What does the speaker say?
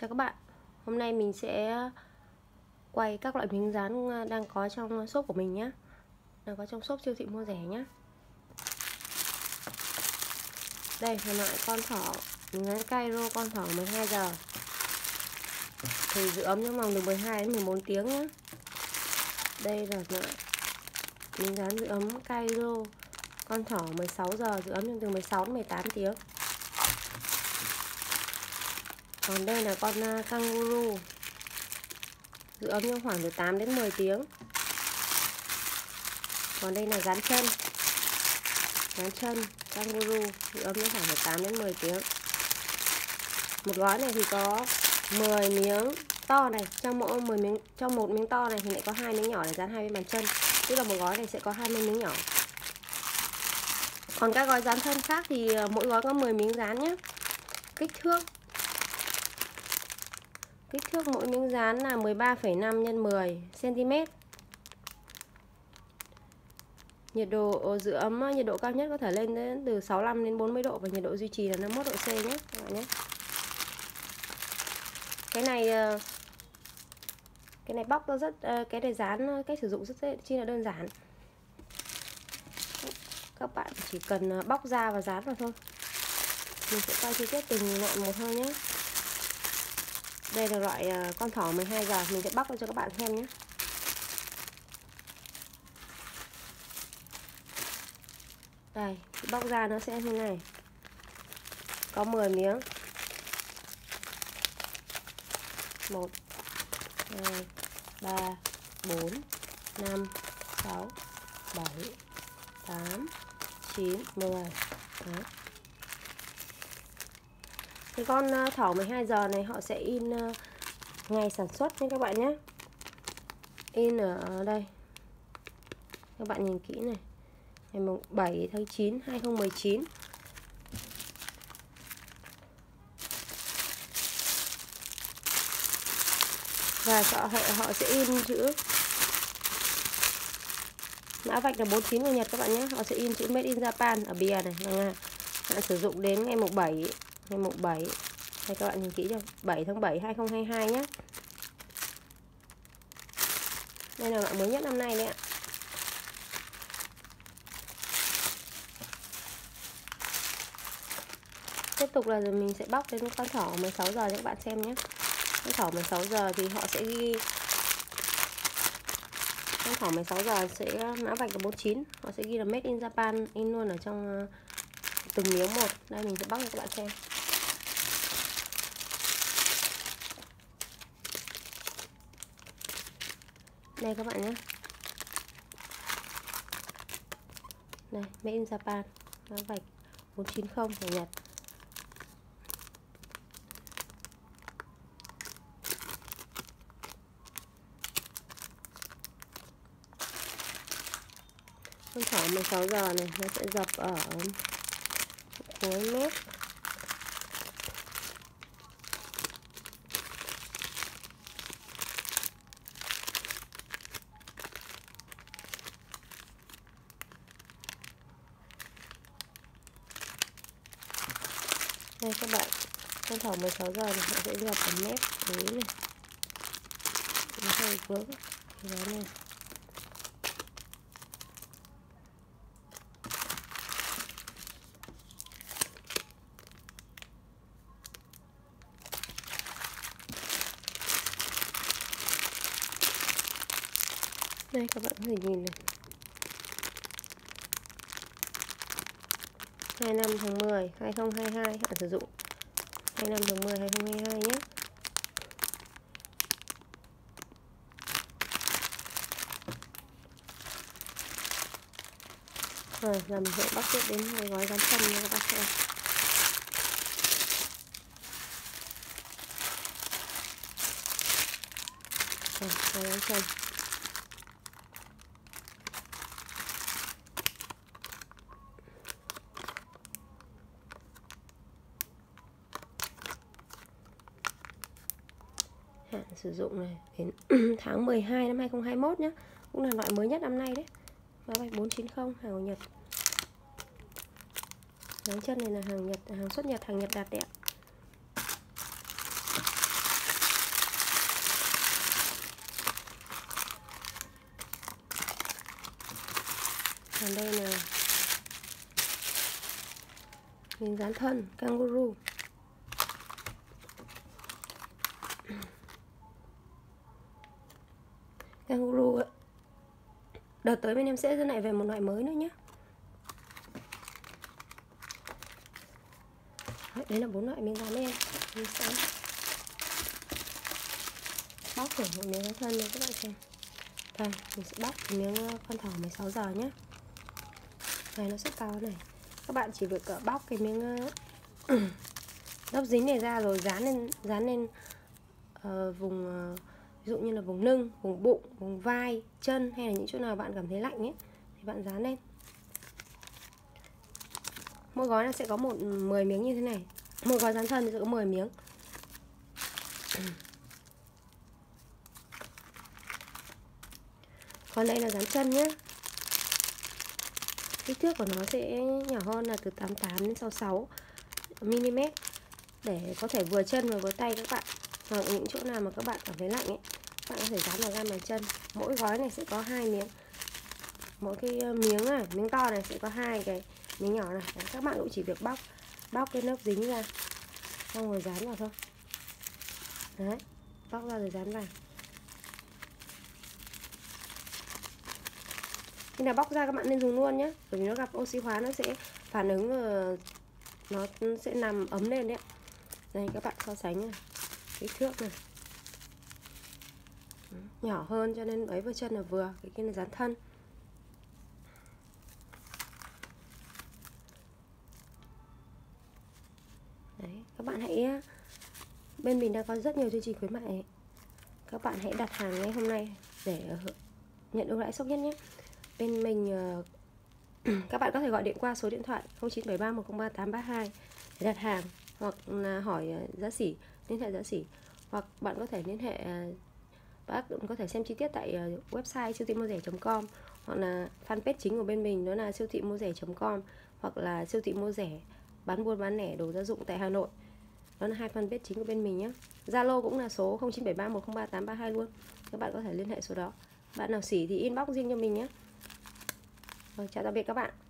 Chào các bạn, hôm nay mình sẽ quay các loại miếng dán đang có trong shop của mình nhé. Đang có trong shop siêu thị mua rẻ nhé. Đây là loại con thỏ, miếng dán Kairo con thỏ 12 giờ. Thì giữ ấm trong vòng từ 12 đến 14 tiếng nhé. Đây là loại miếng dán giữ ấm Kairo con thỏ 16 giờ, giữ ấm từ 16 đến 18 tiếng. Còn đây là con Kangaroo, giữ ấm trong khoảng từ 8 đến 10 tiếng. Còn đây là dán chân Kangaroo, giữ ấm trong khoảng từ 8 đến 10 tiếng. Một gói này thì có 10 miếng to này, trong một miếng to này thì lại có 2 miếng nhỏ để dán hai bên bàn chân. Tức là một gói này sẽ có 20 miếng nhỏ. Còn các gói dán thân khác thì mỗi gói có 10 miếng dán nhé. Kích thước mỗi miếng dán là 13,5 x 10 cm. Nhiệt độ cao nhất có thể lên đến từ 65 đến 40 độ và nhiệt độ duy trì là 51 độ C nhé các bạn nhé. Cái này bóc nó rất dán cách sử dụng rất chi là đơn giản. Các bạn chỉ cần bóc ra và dán vào thôi. Mình sẽ coi chi tiết từng loại một thôi nhé. Đây là loại con thỏ 12 giờ, mình sẽ bóc cho các bạn xem nhé. Đây, bóc ra nó sẽ như này. Có 10 miếng. 1 2 3 4 5 6 7 8 9 10. Đấy. Cái con thỏ 12 giờ này họ sẽ in ngày sản xuất nha các bạn nhé. In ở đây. Các bạn nhìn kỹ này. Ngày 7 tháng 9 2019. Và họ sẽ in chữ mã vạch là 49 của Nhật các bạn nhé. Họ sẽ in chữ Made in Japan ở bìa này là Nga. Bạn sử dụng đến ngày 7 đây các bạn nhìn kỹ cho 7 tháng 7 2022 nhé. Đây là loại mới nhất năm nay đấy ạ. Tiếp tục là mình sẽ bóc đến con thỏ 16 giờ để các bạn xem nhé. Con thỏ 16 giờ thì họ sẽ ghi con thỏ 16 giờ sẽ mã vạch là 49, họ sẽ ghi là Made in Japan in luôn ở trong từng miếng một. Đây mình sẽ bóc cho các bạn xem. Đây các bạn nhé. Đây, Made in Japan, mã vạch 490 của Nhật. Con thỏ 16 giờ này nó sẽ dập ở cuối mép. Đây các bạn, con thỏ 16 giờ thì họ sẽ dập ở mép cuối này. Nó hơi vướng cái đó này. Đây các bạn có thể nhìn này. 25 tháng 10 2022 hạn sử dụng. 25 tháng 10 2022 nhé. Rồi, làm mình sẽ bóc tiếp đến cái gói dán chân nha các bạn xem. Rồi, gói dán chân. Hạn sử dụng này đến tháng 12 năm 2021 nhé. Cũng là loại mới nhất năm nay đấy. Mã vạch 490 hàng của Nhật. Dán chân này là hàng Nhật, hàng xuất Nhật, hàng Nhật đạt đẹp. Còn đây là miếng dán thân Kangaroo. Kangaroo ạ. Đợt tới bên em sẽ dẫn lại về một loại mới nữa nhé. Đấy là 4 loại miếng dán em. Miếng dán bóc của một miếng dán thân này các bạn xem. Đây, mình sẽ bóc miếng con thỏ 16 giờ nhé. Này nó xuất cao này. Các bạn chỉ việc bóc cái miếng lớp dính này ra rồi dán lên vùng ví dụ như là vùng lưng, vùng bụng, vùng vai, chân hay là những chỗ nào bạn cảm thấy lạnh ấy thì bạn dán lên. Mỗi gói nó sẽ có 10 miếng như thế này. Mỗi gói dán thân thì sẽ có 10 miếng. Còn đây là dán chân nhé. Kích thước của nó sẽ nhỏ hơn là từ 88 đến 66 mm để có thể vừa chân và vừa tay các bạn. Hoặc những chỗ nào mà các bạn cảm thấy lạnh ấy, các bạn có thể dán vào gan bàn chân. Mỗi gói này sẽ có 2 miếng. Mỗi cái miếng này, miếng to này sẽ có 2 cái miếng nhỏ này. Các bạn cũng chỉ việc bóc cái lớp dính ra xong rồi dán vào thôi. Đấy, bóc ra rồi dán vào. Khi nào bóc ra các bạn nên dùng luôn nhé, bởi vì nó gặp oxy hóa nó sẽ phản ứng, nó sẽ nằm ấm lên đấy. Đây các bạn so sánh này, kích thước này nhỏ hơn cho nên ấy vừa chân là vừa, cái kia là dán thân. Đấy, các bạn hãy, bên mình đã có rất nhiều chương trình khuyến mại, các bạn hãy đặt hàng ngay hôm nay để nhận ưu đãi sốc nhất nhé. Bên mình các bạn có thể gọi điện qua số điện thoại 0973 103 832 để đặt hàng hoặc là hỏi giá xỉ, liên hệ giá xỉ, hoặc bạn có thể liên hệ, bạn cũng có thể xem chi tiết tại website siêu thị mua rẻ.com hoặc là fanpage chính của bên mình đó là siêu thị mua rẻ.com hoặc là siêu thị mua rẻ bán buôn bán lẻ đồ gia dụng tại Hà Nội. Đó là 2 fanpage chính của bên mình nhé. Zalo cũng là số 0973 103 832 luôn. Các bạn có thể liên hệ số đó. Bạn nào xỉ thì inbox riêng cho mình nhé. Chào tạm biệt các bạn.